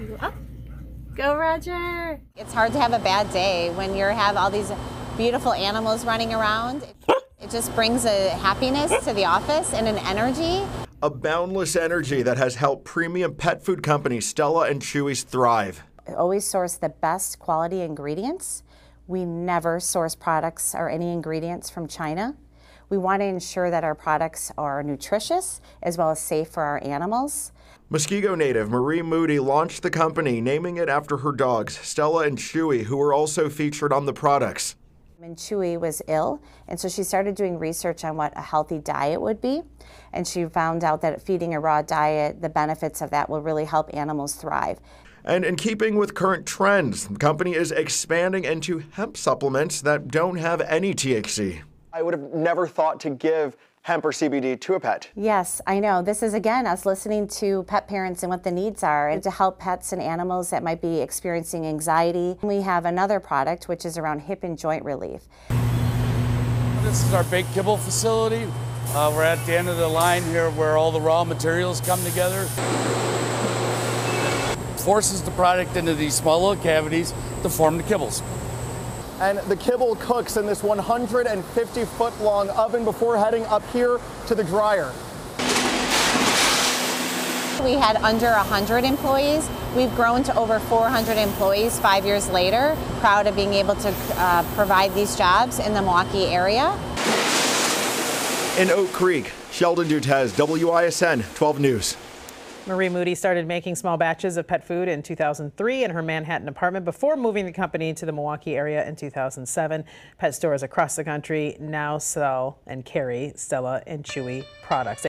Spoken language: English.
You go up. Go, Roger. It's hard to have a bad day when you have all these beautiful animals running around. It just brings a happiness to the office and an energy. A boundless energy that has helped premium pet food company Stella and Chewy's thrive. I always source the best quality ingredients. We never source products or any ingredients from China. We want to ensure that our products are nutritious as well as safe for our animals. Muskego native Marie Moody launched the company, naming it after her dogs, Stella and Chewy, who were also featured on the products. And Chewy was ill, and so she started doing research on what a healthy diet would be, and she found out that feeding a raw diet, the benefits of that will really help animals thrive. And in keeping with current trends, the company is expanding into hemp supplements that don't have any THC. I would have never thought to give hemp or CBD to a pet. Yes, I know. This is, again, us listening to pet parents and what the needs are and to help pets and animals that might be experiencing anxiety. We have another product, which is around hip and joint relief. This is our big kibble facility. We're at the end of the line here where all the raw materials come together. It forces the product into these small little cavities to form the kibbles. And the kibble cooks in this 150-foot-long oven before heading up here to the dryer. We had under 100 employees. We've grown to over 400 employees 5 years later. Proud of being able to provide these jobs in the Milwaukee area. In Oak Creek, Sheldon Dutez, WISN 12 News. Marie Moody started making small batches of pet food in 2003 in her Manhattan apartment before moving the company to the Milwaukee area in 2007. Pet stores across the country now sell and carry Stella and Chewy products.